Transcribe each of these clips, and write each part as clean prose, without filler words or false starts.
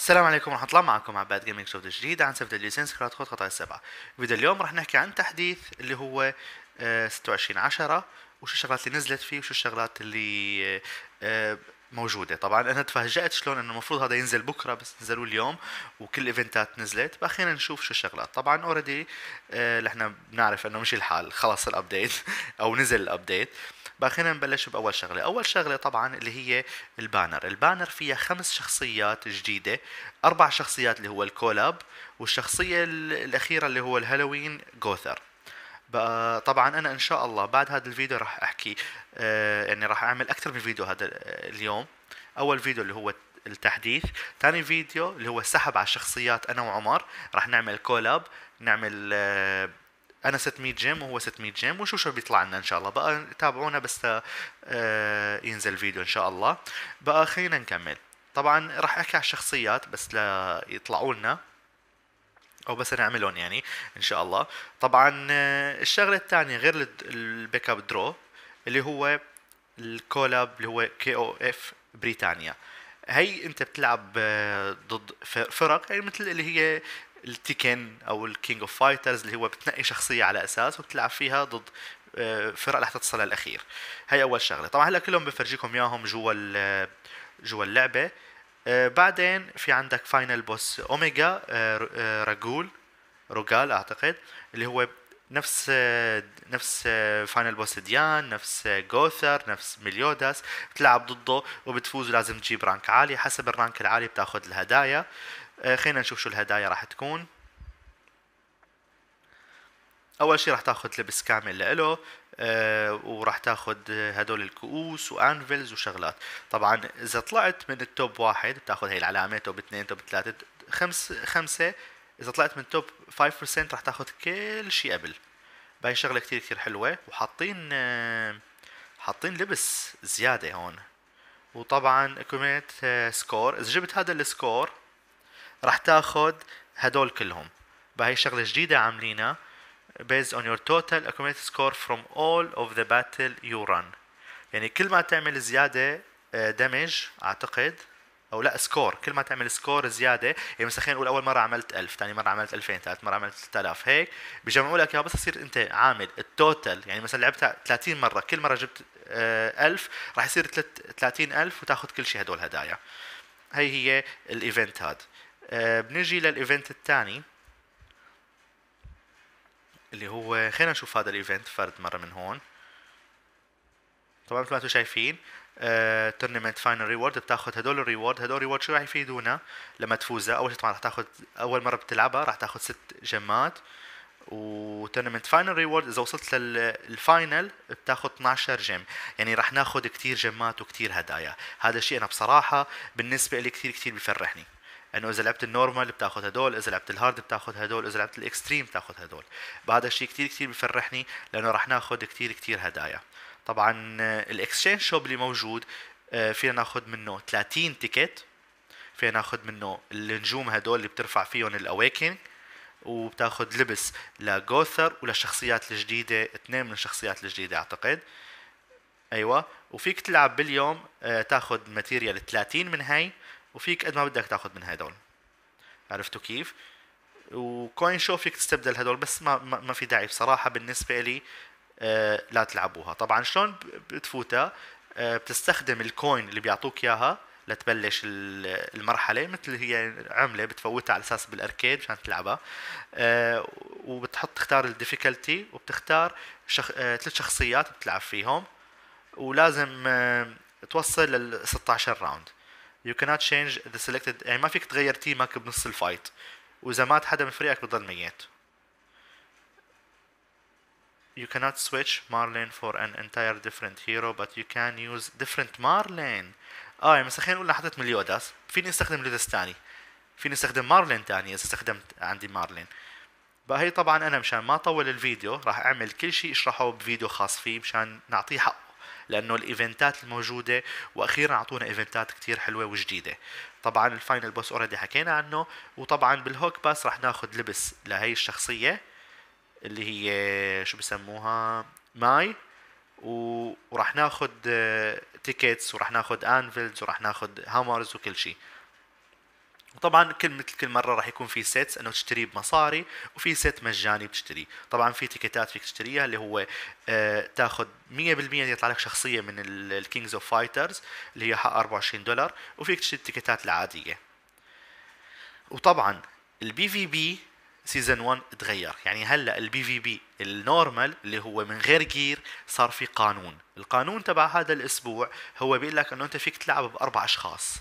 السلام عليكم ورحمة الله. معكم عباد جيمنج شوف جديد عن سيف الليسنس كرات كود خطايا 7. فيديو اليوم راح نحكي عن تحديث اللي هو 26/10 وشو الشغلات اللي نزلت فيه وشو الشغلات اللي موجودة. طبعا انا تفاجأت شلون انه المفروض هذا ينزل بكره بس نزلوه اليوم وكل ايفنتات نزلت، فاخيرا نشوف شو الشغلات. طبعا اوريدي احنا بنعرف انه مشي الحال، خلص الابديت او نزل الابديت. باخيرا نبلش باول شغله. اول شغله طبعا اللي هي البانر. البانر فيها 5 شخصيات جديده، 4 شخصيات اللي هو الكولاب، والشخصيه الاخيره اللي هو الهالوين جوثر. طبعا انا ان شاء الله بعد هذا الفيديو راح احكي يعني راح اعمل اكثر من فيديو هذا اليوم. اول فيديو اللي هو التحديث، ثاني فيديو اللي هو السحب على الشخصيات، انا وعمر راح نعمل كولاب، نعمل انا 600 جيم وهو 600 جيم ونشوف شو بيطلع لنا ان شاء الله. بقى تابعونا بس ينزل فيديو ان شاء الله. بقى خلينا نكمل. طبعا راح احكي على الشخصيات بس لا يطلعوا لنا او بس نعملهم يعني ان شاء الله. طبعا الشغله الثانيه غير البيك اب درو اللي هو الكولاب اللي هو KOF بريطانيا. هي انت بتلعب ضد فرق يعني مثل اللي هي التيكن او الكينج اوف فايترز، اللي هو بتنقي شخصيه على اساس وبتلعب فيها ضد فرق لحتى تصل للاخير. هي اول شغله. طبعا هلا كلهم بفرجيكم اياهم جوا اللعبه. بعدين في عندك فاينل بوس اوميجا روجال اعتقد، اللي هو نفس فاينل بوس ديان، نفس جوثر، نفس ميليوداس. بتلعب ضده وبتفوز ولازم تجيب رانك عالي، حسب الرانك العالي بتاخذ الهدايا. خلينا نشوف شو الهدايا راح تكون. اول شيء راح تاخذ لبس كامل لإله، وراح تاخذ هدول الكؤوس وانفلز وشغلات. طبعا اذا طلعت من التوب 1 بتاخذ هي العلامه، توب 2 توب 3 5، اذا طلعت من توب 5% راح تاخذ كل شيء قبل. باي شغله كثير كثير حلوه، وحاطين لبس زياده هون. وطبعا كوميت سكور، اذا جبت هذا السكور راح تاخذ هدول كلهم. بهي شغله جديده عاملينها. Based on your total accumulated score from all of the battle you run، يعني كل ما تعمل زيادة دمج أعتقد أو لا سكور، كل ما تعمل سكور زيادة، يعني مثلا خلينا نقول أول مرة عملت 1000، ثاني مرة عملت 2000، ثالث مرة عملت 3000، هيك بجمعوا لك إياها. بس تصير أنت عامل التوتال، يعني مثلا لعبتها 30 مرة، كل مرة جبت 1000 راح يصير 30000 وتاخذ كل شيء هدول هدايا. هي الإيفنت هاد. بنجي للإيفنت الثاني اللي هو خلينا نشوف هذا الايفنت فرد مره من هون. طبعا مثل ما انتم شايفين تورنمنت فاينل ريورد، بتاخذ هدول الريورد. هدول الريورد شو راح يفيدونا لما تفوزها؟ اول شيء طبعا راح تاخذ اول مره بتلعبها راح تاخذ 6 جيمات، وتورنمنت فاينل ريورد اذا وصلت للفاينل بتاخذ 12 جيم، يعني راح ناخذ كثير جيمات وكثير هدايا. هذا الشيء انا بصراحه بالنسبه لي كثير كثير بفرحني، انه اذا لعبت النورمال بتاخذ هدول، اذا لعبت الهارد بتاخذ هدول، اذا لعبت الاكستريم بتاخذ هدول. بهذا الشيء كثير كثير بفرحني لانه راح ناخذ كثير كثير هدايا. طبعا الاكسشينج شوب اللي موجود فينا ناخذ منه 30 تيكت، فينا ناخذ منه النجوم هدول اللي بترفع فيهم الاواكن، وبتاخذ لبس لجوثر وللشخصيات الجديده، 2 من الشخصيات الجديده اعتقد. ايوه، وفيك تلعب باليوم تاخذ ماتيريال 30 من هي، وفيك قد ما بدك تاخذ من هدول. عرفتوا كيف؟ وكوين شو فيك تستبدل هدول، بس ما في داعي بصراحه بالنسبه لي لا تلعبوها. طبعا شلون بتفوتها؟ بتستخدم الكوين اللي بيعطوك اياها لتبلش المرحله، مثل هي عمله بتفوتها على اساس بالاركيد مشان تلعبها. وبتحط تختار الديفيكالتي، وبتختار 3 شخصيات بتلعب فيهم، ولازم توصل لل 16 راوند. You cannot change the selected، يعني ما فيك تغير تيمك بنص الفايت، وإذا مات حدا من فريقك بضل ميت. You cannot switch Marlin for an entire different hero but you can use different Marlin. يعني مثلا خلينا نقول حطيت ميليوداس، فيني استخدم ميليوداس ثاني، فيني استخدم مارلين ثاني إذا استخدمت عندي مارلين. بقى هي طبعا أنا مشان ما أطول الفيديو راح أعمل كل شيء أشرحه بفيديو خاص فيه مشان نعطيه حقه، لانه الايفنتات الموجوده واخيرا اعطونا ايفنتات كثير حلوه وجديده. طبعا الفاينل بوس اوريدي حكينا عنه، وطبعا بالهوك باس راح ناخذ لبس لهي الشخصيه اللي هي شو بسموها ماي، وراح ناخذ تيكتس، وراح ناخذ انفلز، وراح ناخذ هامرز وكل شيء. طبعا كل مره راح يكون في سيتس انه تشتريه بمصاري، وفي سيت مجاني بتشتريه. طبعا في تيكتات فيك تشتريها اللي هو تاخذ 100% يطلع لك شخصيه من الكينجز اوف فايترز اللي هي حق $24، وفيك تشتري التيكتات العاديه. وطبعا البي في بي سيزون 1 تغير، يعني هلا البي في بي النورمال اللي هو من غير جير صار في قانون. القانون تبع هذا الاسبوع هو بيقول لك انه انت فيك تلعب ب4 اشخاص،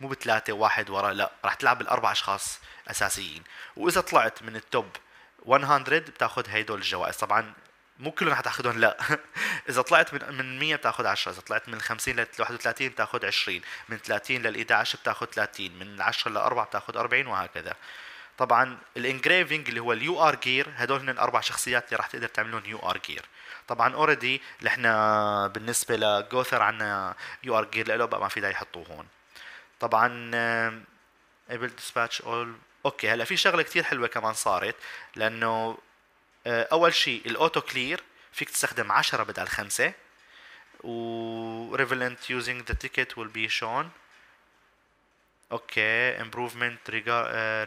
مو ب3 واحد ورا، لا راح تلعب ب4 اشخاص اساسيين، واذا طلعت من التوب 100 بتاخذ هيدول الجوائز. طبعا مو كلهم رح تاخذهم، لا اذا طلعت من 100 بتاخذ 10، اذا طلعت من 50 ل 31 بتاخذ 20، من 30 لل 11 بتاخذ 30، من 10 ل 4 بتاخذ 40، وهكذا. طبعا الانجريفنج اللي هو اليو ار جير، هدول هن الاربع شخصيات اللي راح تقدر تعملون يو ار جير. طبعا اوريدي احنا بالنسبه لجوثر عندنا يو ار جير له، بقى ما في داعي يحطوه هون. طبعا ايبل ديسباتش اول اوكي. هلا في شغله كثير حلوه كمان صارت، لانه اول شيء الاوتو كلير فيك تستخدم 10 بدل 5، وريفلنت يوزينج ذا تيكت ويل بي شون. اوكي improvement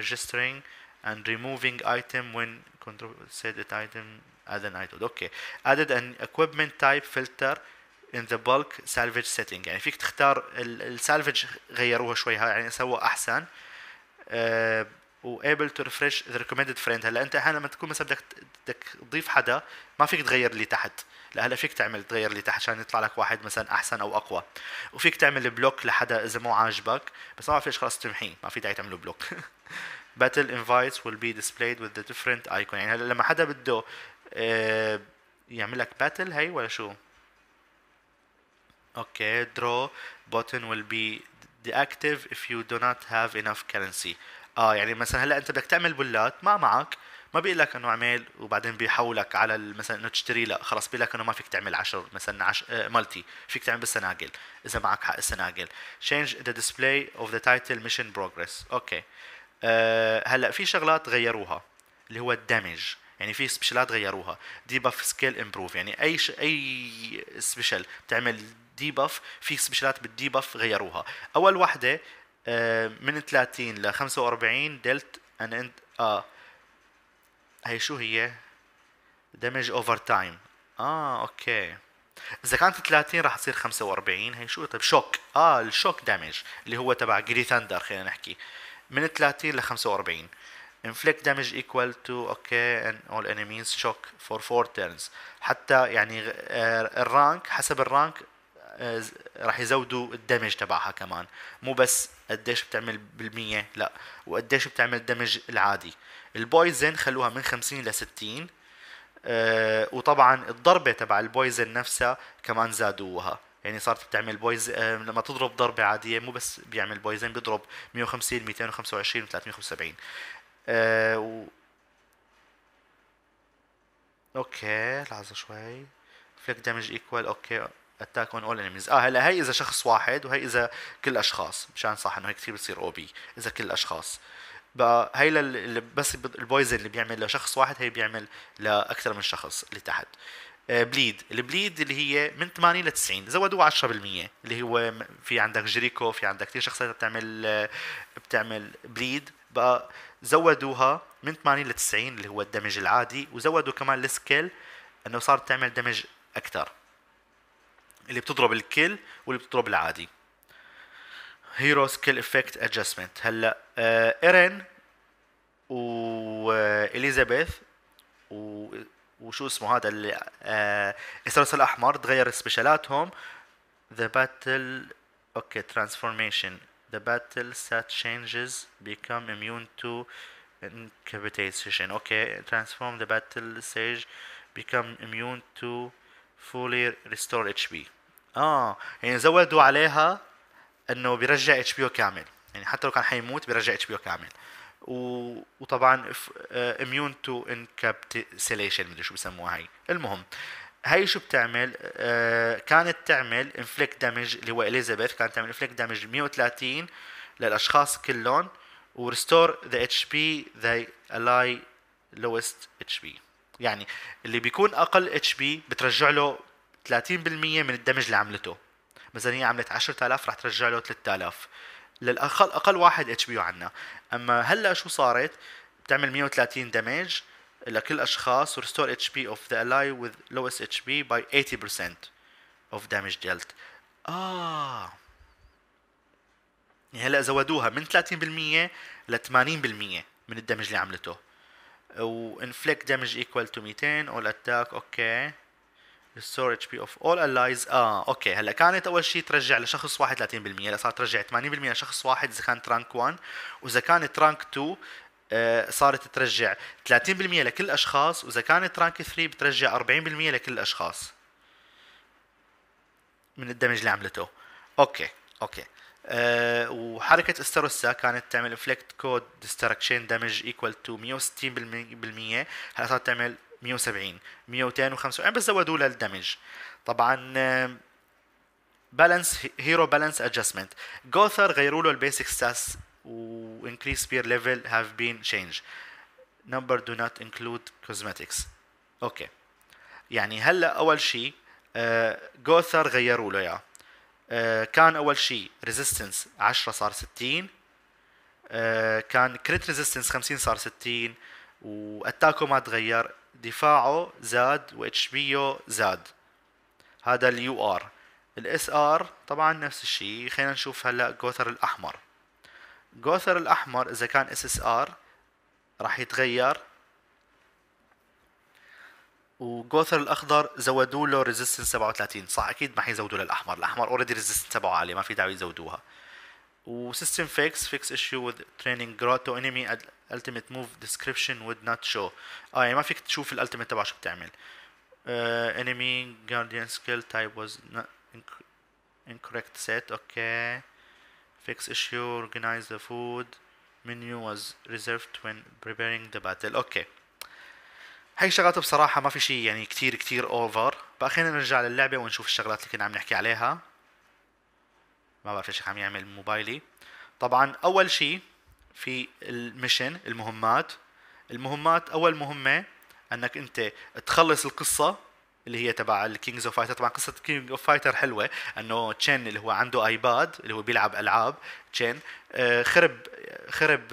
registering and removing item when control said that item as an item. اوكي added an equipment type filter in the bulk salvage setting، يعني فيك تختار السالفج غيروها شوي، يعني سووا احسن. و able to refresh the recommended friend. هلا انت احيانا لما تكون مثلا بدك تضيف حدا ما فيك تغير اللي تحت، لا هلا فيك تعمل تغير اللي تحت عشان يطلع لك واحد مثلا احسن او اقوى، وفيك تعمل بلوك لحدا اذا مو عاجبك، بس ما فيش خلاص تمحيه، ما في داعي تعملوا بلوك. Battle invites will be displayed with the different icon، يعني هلا لما حدا بده يعمل لك باتل هي ولا شو؟ اوكي draw button will be deactive if you do not have enough currency. يعني مثلا هلا انت بدك تعمل بولات ما معك، ما بيقول لك انه اعمل وبعدين بيحولك على مثلا انه تشتري، لا خلص بيقول لك انه ما فيك تعمل 10 مثلا مالتي، فيك تعمل بالسناقل اذا معك حق السناقل. change the display of the title mission progress. اوكي هلا في شغلات غيروها اللي هو الدمج، يعني في سبيشالات غيروها، ديباف سكيل امبروف، يعني اي سبيشال بتعمل ديباف، في سبيشالات بالديباف غيروها. اول وحده من 30 ل 45 دلت ان انت هي شو هي؟ دمج اوفر تايم. اوكي اذا كانت 30 راح تصير 45. هي شو؟ طيب شوك. الشوك دامج اللي هو تبع جري ثاندر، خلينا نحكي من 30 ل 45 inflict damage equal to okay and all enemies shock for 4 turns. حتى يعني الرانك، حسب الرانك راح يزودوا الدمج تبعها كمان، مو بس قديش بتعمل بالمية، لا وقديش بتعمل دمج العادي. البويزن خلوها من 50 ل 60، وطبعا الضربة تبع البويزن نفسها كمان زادوها، يعني صارت بتعمل بويزن لما تضرب ضربة عادية، مو بس بيعمل بويزن، بيضرب 150 225 375. اوكي لحظة شوي فليك دمج ايكوال اوكي اتاك اون اول انيميز. هلا هي اذا شخص واحد، وهي اذا كل اشخاص، مشان صح انه هي كثير بتصير او بي اذا كل اشخاص. بقى هي بس البويزن اللي بيعمل لشخص واحد، هي بيعمل لاكثر من شخص اللي تحت. بليد، البليد اللي هي من 80 ل 90 زودوها 10%، اللي هو في عندك جريكو، في عندك كثير شخصيات بتعمل بليد، بقى زودوها من 80 ل 90 اللي هو الدمج العادي، وزودوا كمان السكيل انه صارت تعمل دمج اكثر، اللي بتضرب الكل واللي بتضرب العادي. هيرو سكيل افكت ادجستمنت. هلا ايرين واليزابيث وشو اسمه هذا اللي السرس الاحمر تغير سبيشالاتهم. ذا باتل اوكي ترانسفورميشن، ذا باتل سات تشينجز بيكم اميون تو انكابيتيشن. اوكي ترانسفورم ذا باتل سيج بيكم اميون تو fully restore HP. يعني زودوا عليها انه بيرجع HBO كامل، يعني حتى لو كان حيموت بيرجع HBO كامل. وطبعا immune to encapsulation مدري شو بسموها هي. المهم هي شو بتعمل؟ كانت تعمل inflict damage اللي هو اليزابيث، كانت تعمل inflict damage 130 للاشخاص كلهم، و restore the HP the ally lowest HP، يعني اللي بيكون اقل اتش بي بترجع له 30% من الدمج اللي عملته. مثلا هي عملت 10000 راح ترجع له 3000، للاقل اقل واحد اتش بي عندنا. اما هلا شو صارت؟ بتعمل 130 دمج لكل اشخاص، ورستور اتش بي اوف ذا الاي وذ لوست اتش بي باي 80% اوف دامج ديلت. يعني هلا زودوها من 30% ل 80% من الدمج اللي عملته. وانفليكت دامج ايكوال تو 200 اول اتاك. اوكي restore HP of all allies. اوكي هلا كانت اول شيء ترجع لشخص واحد 30%، هلا صارت ترجع 80% لشخص واحد اذا كانت رانك 1، واذا كانت رانك 2 صارت ترجع 30% لكل الاشخاص، واذا كانت رانك 3 بترجع 40% لكل الاشخاص من الدمج اللي عملته. اوكي وحركه استروسا كانت تعمل inflict code destruction damage equal to 160%، هلا صارت تعمل 170 275 بس زودوا لها الدمج. طبعا بالانس هيرو بالانس ادجستمنت، جوثر غيروا له البيسك ستاتس وانكريز بير ليفل هاف بين تشينج، نمبر دو نوت انكلود كوزمتكس. اوكي يعني هلا اول شيء جوثر غيروا له اياه. كان اول شيء ريزيستنس 10 صار 60، كان كريت ريزيستنس 50 صار 60، واتاكو ما تغير، دفاعه زاد واتش بيو زاد. هذا اليو ار. الاس ار طبعا نفس الشيء. خلينا نشوف هلا جوثر الاحمر. جوثر الاحمر اذا كان اس اس ار راح يتغير، وجوثر الاخضر زودوا له ريزيستنس 37، صح اكيد ما حيزودوا للاحمر، الاحمر اوريدي ريزيستنس تبعه عالي ما في داعي يزودوها. وسيستم فيكس ايشيو وذ تريننج جراتو انمي التيميت موف ديسكريبشن وود نوت شو. يعني ما فيك تشوف الالتيميت تبعه شو بتعمل. انمي جارديان سكيل تايب واز انكوريكت سيت. اوكي فيكس ايشيو اورجنايز ذا فود منيو واز ريزيرفد وين بريبيرينج ذا باتل. اوكي هاي شغلات بصراحه ما في شيء يعني كثير اوفر. بقى خلينا نرجع للعبه ونشوف الشغلات اللي كنا عم نحكي عليها. ما بعرف ايش عم يعمل موبايلي. طبعا اول شيء في المشن المهمات اول مهمه انك انت تخلص القصه اللي هي تبع الكينجز اوف فايتر. طبعا قصه كينج اوف فايتر حلوه، انه تشين اللي هو عنده ايباد اللي هو بيلعب العاب تشين خرب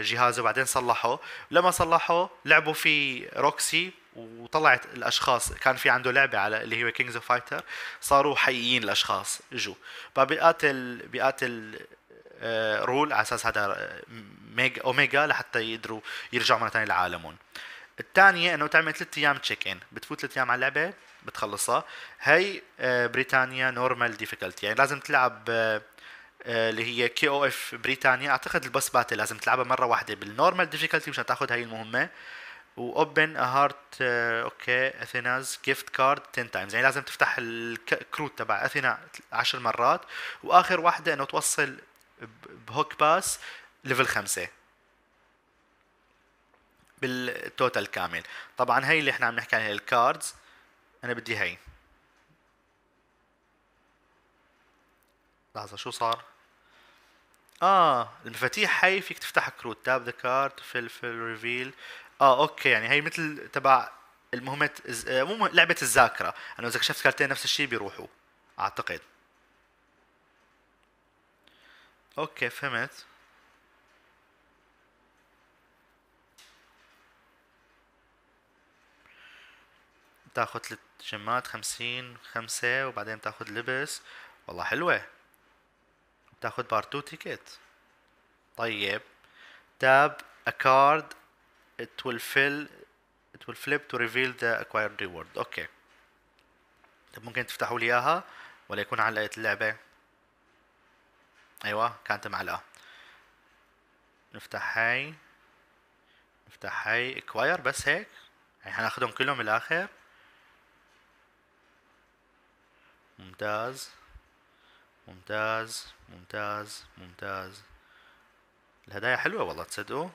جهازه، بعدين صلحه. لما صلحه لعبوا في روكسي وطلعت الاشخاص، كان في عنده لعبه على اللي هي كينجز اوف فايتر، صاروا حقيقيين الاشخاص اجوا. فبيقاتل رول على اساس هذا ميجا اوميجا لحتى يقدروا يرجعوا مره ثانيه لعالمهم. الثانيه انه تعمل 3 ايام تشيك ان، بتفوت 3 ايام على اللعبه بتخلصها. هي بريطانيا نورمال ديفيكولتي، يعني لازم تلعب اللي هي KOF بريطانيا. اعتقد البوس باتل لازم تلعبها مره واحده بالنورمال ديفيكولتي مشان تاخذ هي المهمه. واوبن هارت اوكي اثيناز جيفت كارد 10 تايمز، يعني لازم تفتح الكروت تبع اثينا 10 مرات. واخر واحده انه توصل بهوك باس ليفل 5 بالتوتال كامل. طبعا هي اللي احنا عم نحكي عليها الكاردز. انا بدي هي، لحظه شو صار؟ المفاتيح هي فيك تفتح كروت، تاب ذا كارد فلفل ريفيل. اوكي يعني هي مثل تبع المهمه مو لعبه الذاكره، انه اذا كشفت كارتين نفس الشيء بيروحوا اعتقد. اوكي فهمت. بتاخد 3 جمات 50 5، وبعدين بتاخد لبس. والله حلوة. بتاخد بارتو تيكت. طيب تاب a card it will flip to reveal the acquired reward. اوكي طب ممكن تفتحوا لي اياها ولا يكون علقت اللعبة؟ ايوه كانت معلقه. نفتح هاي اكواير بس هيك، يعني هناخدهم كلهم بالاخر. ممتاز. الهدايا حلوه والله، تصدقوا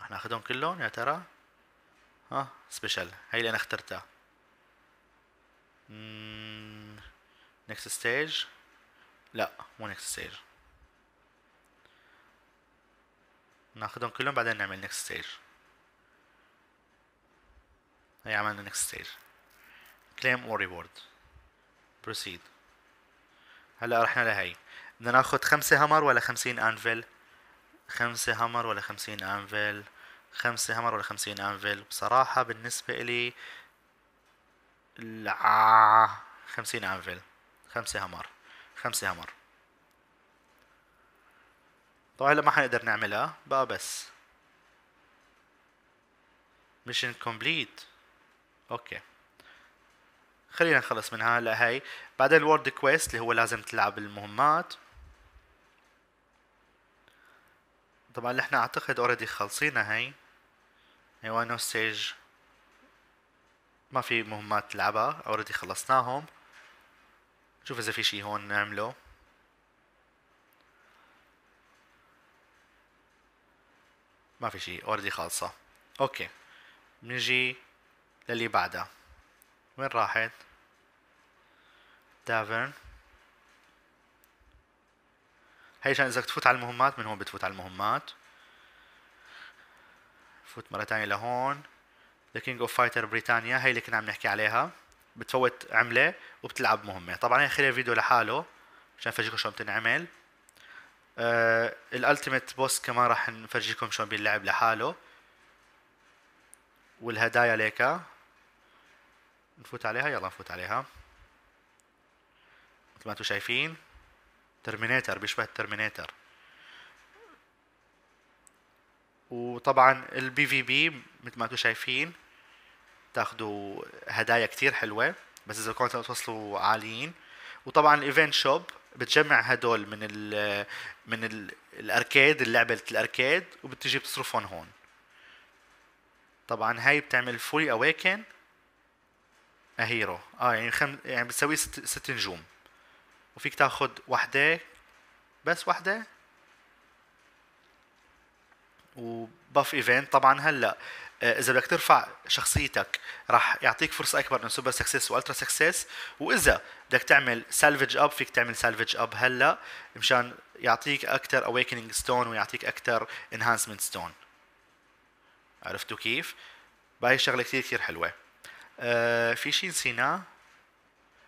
هناخدهم كلهم يا ترى؟ سبيشال هاي اللي انا اخترتها. نكست ستيج، لا مو نكست ستيج، ناخذهم كلهم بعدين نعمل نكست ستيج. هي عملنا نكست ستيج. كليم اور ريورد بروسيد. هلا رحنا لهي، بدنا ناخد 5 همر ولا 50 أنفل؟ 5 همر ولا 50 أنفل؟ 5 همر ولا 50 أنفل؟ بصراحة بالنسبة إلي 50 أنفل، 5 همر، 5 همر. طبعا هلا ما حنقدر نعملها بقى، بس ميشن كومبليت. اوكي خلينا نخلص من هلا هي، بعدين الورد كويست اللي هو لازم تلعب المهمات. طبعا اللي احنا اعتقد اوريدي خلصينا هي، ايوانو ستيج ما في مهمات تلعبها، اوريدي خلصناهم. شوف اذا في شي هون نعمله. ما في شي، اوريدي خالصة. اوكي بنجي للي بعدها. وين راحت؟ تافرن. هي عشان اذا تفوت على المهمات من هون بتفوت على المهمات. فوت مرة تانية لهون. ذا كينج اوف فايتر بريطانيا، هي اللي كنا عم نحكي عليها. بتفوت عملة وبتلعب مهمة. طبعا هي خليها فيديو لحاله عشان افرجيكم شلون بتنعمل. الالتيميت بوس كمان راح نفرجيكم شلون بيلعب لحاله. والهدايا ليكا نفوت عليها، يلا نفوت عليها. مثل ما انتم شايفين ترمينيتر، بيشبه الترمينيتر. وطبعا البي في بي مثل ما انتم شايفين تاخذوا هدايا كتير حلوه بس اذا كنتوا توصلوا عاليين. وطبعا الايفنت شوب بتجمع هدول من ال من ال الاركيد، اللعبه الاركيد، وبتجي بتصرفهم هون. طبعا هاي بتعمل فولي اويكن اهيرو، يعني يعني بتسوي 6 نجوم، وفيك تاخذ وحده بس، وحده وباف ايفنت. طبعا هلا اذا بدك ترفع شخصيتك راح يعطيك فرصه اكبر من سوبر سكسس والترا سكسس، واذا بدك تعمل سالفج اب فيك تعمل سالفج اب هلا مشان يعطيك اكثر اويكننج ستون ويعطيك اكثر انهانسمنت ستون. عرفتوا كيف؟ باي الشغله كثير كثير حلوه. في شيء نسيناه،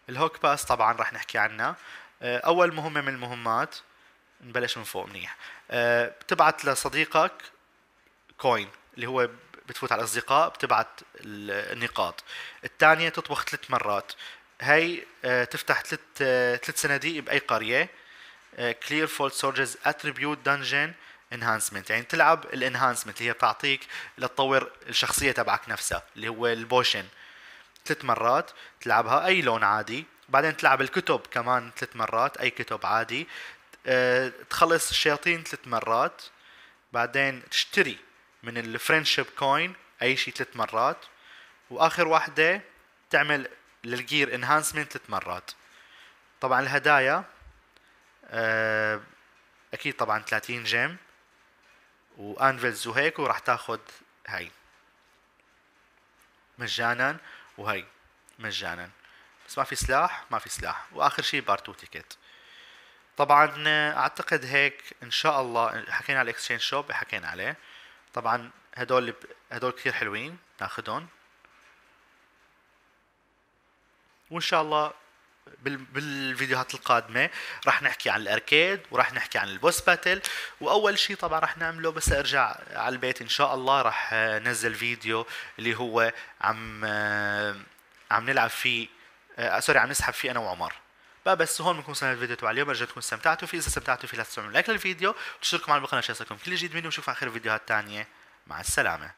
الهوك باس طبعا راح نحكي عنه. اول مهمه من المهمات، نبلش من فوق منيح. بتبعت لصديقك كوين اللي هو بتفوت على الاصدقاء بتبعت النقاط. الثانيه تطبخ 3 مرات، هي تفتح 3 صناديق باي قريه. كلير فولت سورجز اتريبيوت دنجن انهانسمنت، يعني تلعب الانهانسمنت اللي هي بتعطيك لتطور الشخصيه تبعك نفسها اللي هو البوشن. 3 مرات تلعبها اي لون عادي. بعدين تلعب الكتب كمان 3 مرات اي كتب عادي. تخلص الشياطين 3 مرات. بعدين تشتري من الفريندشيب كوين اي شيء 3 مرات. واخر واحده تعمل للجير انهانسمنت 3 مرات. طبعا الهدايا اكيد طبعا 30 جيم وانفلز وهيك، وراح تاخذ هاي مجانا وهي مجانا، بس ما في سلاح، ما في سلاح. واخر شيء بارت 2 تيكت. طبعا اعتقد هيك ان شاء الله. حكينا على الاكسشينج شوب، حكينا عليه. طبعا هدول كثير حلوين ناخذهم، وان شاء الله بالفيديوهات القادمه راح نحكي عن الاركيد وراح نحكي عن البوس باتل. واول شيء طبعا راح نعمله بس ارجع على البيت ان شاء الله راح نزل فيديو اللي هو عم نلعب فيه، سوري عم نسحب فيه انا وعمر بقى. بس هون بنكون وصلنا للفيديو تبع اليوم، برجع تكونوا استمتعتوا فيه. اذا استمتعتوا فيه لا تنسوا تعملوا لايك للفيديو وتشتركوا معنا بالقناه عشان يصلكم كل جديد مني، ونشوفكم على خير فيديوهات ثانيه. مع السلامه.